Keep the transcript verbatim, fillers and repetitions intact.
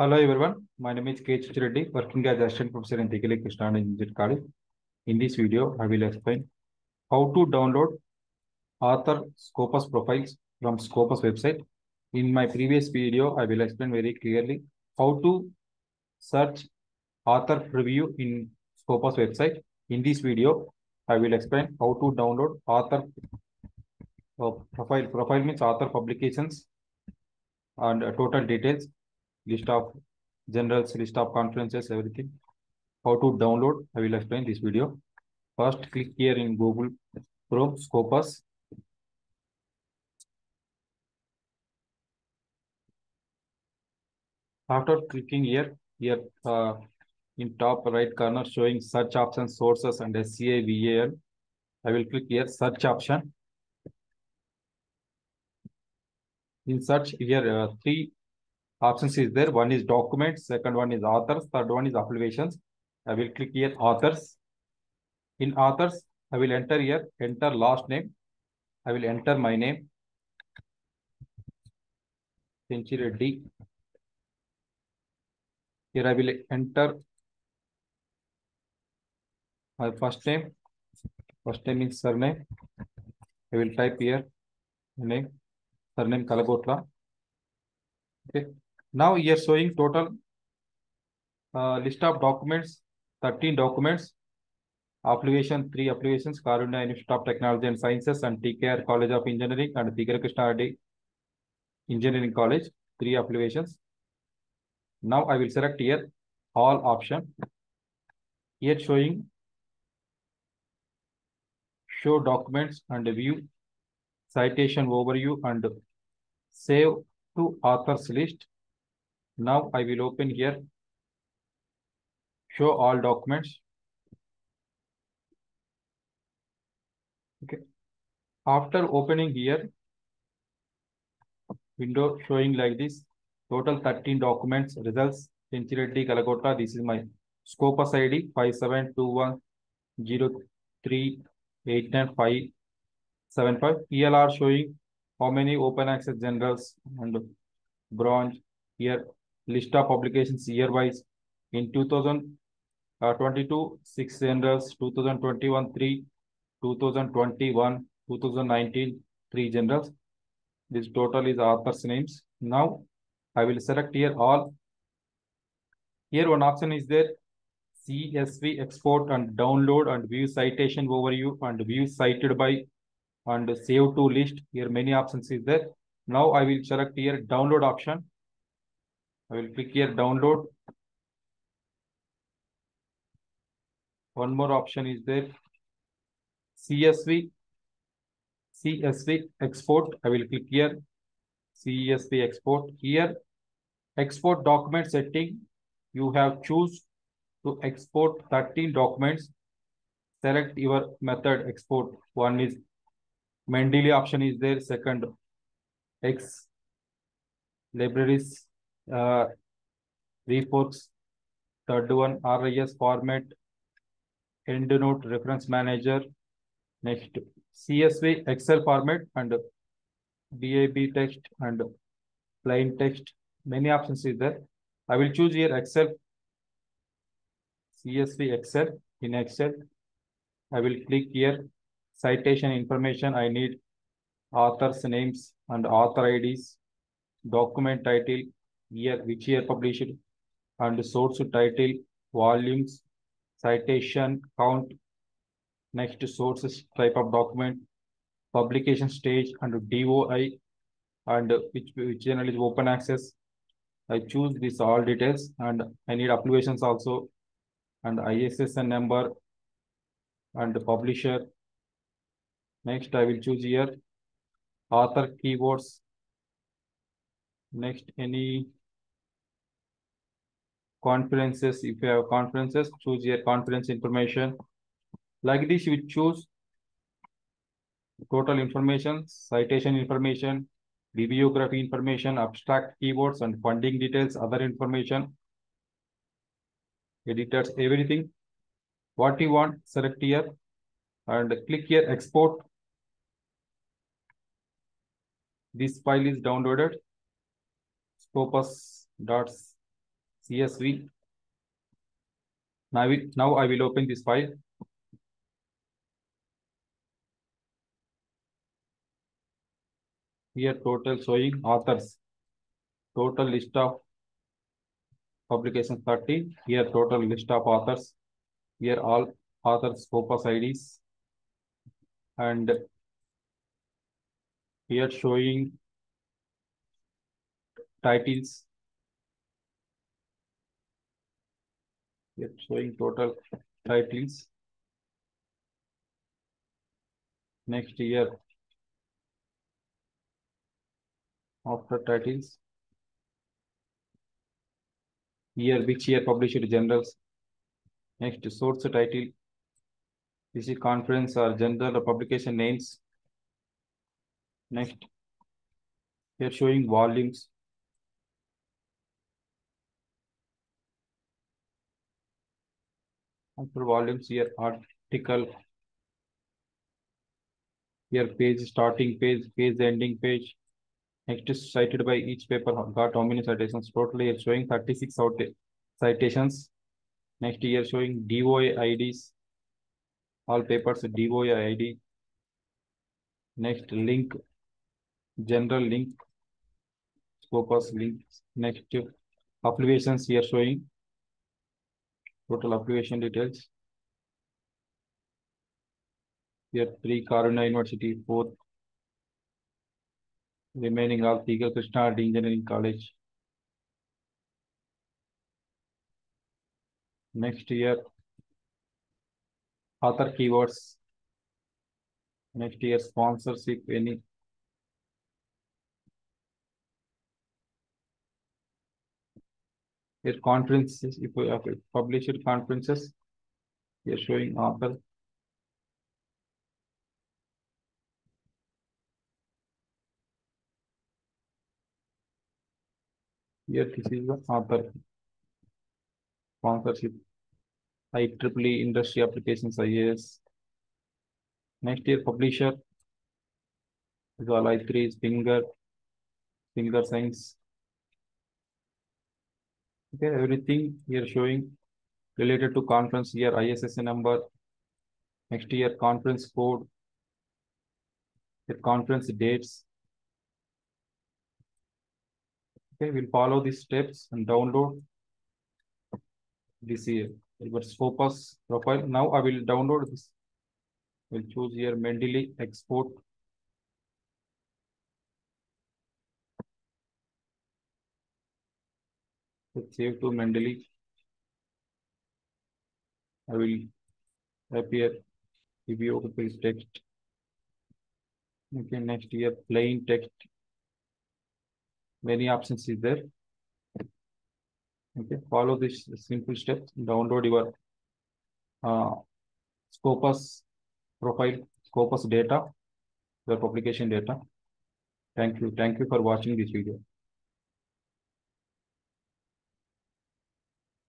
Hello everyone, my name is K Chich Reddy, working as assistant professor in T K L Krishna Engineering College. In this video, I will explain how to download author Scopus profiles from Scopus website. In my previous video, I will explain very clearly how to search author preview in Scopus website. In this video, I will explain how to download author uh, profile. Profile means author publications and uh, total details, list of generals, list of conferences, everything. How to download, I will explain this video. First, click here in Google Chrome, Scopus. After clicking here, here uh, in top right corner showing search options, sources and S C A V A L, I will click here search option. In search here, uh, three options is there. One is documents, second one is authors, third one is applications. I will click here authors. In authors, I will enter here, enter last name. I will enter my name, Chich Reddy. Here I will enter my first name. First name is surname. I will type here name, surname Kalabotla. Okay. Now here showing total uh, list of documents, thirteen documents, application, three applications, Karunya Institute of Technology and Sciences and T K R College of Engineering and Thigur Krishna Adi Engineering College, three applications. Now I will select here all option. Here showing show documents and view, citation overview and save to authors list. Now I will open here show all documents. Okay. After opening here window showing like this. Total thirteen documents, results, Chich Reddy, Kalakota. This is my Scopus I D five seven two one zero three eight nine five seven five. E L R showing how many open access generals and bronze year, list of publications year wise. In two thousand twenty-two, six generals, two thousand twenty-one, three, two thousand twenty-one, two thousand nineteen, three generals. This total is authors' names. Now, I will select here all. Here one option is there, C S V export and download and view citation overview and view cited by and save to list. Here many options is there. Now I will select here download option. I will click here download. One more option is there, C S V. C S V export. I will click here. C S V export. Here export document setting, you have choose to export thirteen documents. Select your method export. One is Mendeley option is there, second X libraries, uh, reports, third one R I S format, endnote reference manager, next C S V Excel format and B A B text and plain text. Many options is there. I will choose here Excel, C S V Excel. In Excel, I will click here citation information. I need authors' names and author I Ds, document title, year, which year published, and source title, volumes, citation count, next sources type of document, publication stage and D O I and which, which journal is open access. I choose this all details and I need applications also and I S S N number and the publisher. Next I will choose here author keywords. Next any conferences, if you have conferences, choose here conference information. Like this you choose total information, citation information, bibliography information, abstract keywords and funding details, other information, editors, everything. What you want, select here and click here export. This file is downloaded, scopus dot C S V. Now, we, now I will open this file. Here total showing authors. Total list of publications thirty. Here total list of authors. Here all authors Scopus I Ds. And here showing titles. Here showing total titles. Next year after titles. Year, which year published journals. Next source title. This is conference or journal or publication names. Next, here showing volumes. After volumes, here article, here page, starting page, page, ending page. Next is cited by each paper, got how many citations. Totally, here showing thirty-six out citations. Next year showing D O I I Ds, all papers D O I I D. Next link, general link, Scopus links. Next applications here showing total application details. Here three Karunya University, fourth. Remaining all Thigur Krishna Adi Engineering College. Next year, author keywords. Next year, sponsorship, any. Here conferences, if we have published conferences, here showing author. Here this is the author sponsorship. I triple E industry applications, I A S. Next year publisher is all I three is finger, finger science. Okay, everything here showing related to conference year, I S S N number. Next year conference code. Here conference dates. Okay, we'll follow these steps and download this here. Scopus profile. Now I will download this. We'll choose here Mendeley export. Let's save to Mendeley. I will appear review this text. Okay, next here plain text. Many options is there. Okay, follow this simple steps. Download your uh, Scopus profile, Scopus data, your publication data. Thank you. Thank you for watching this video.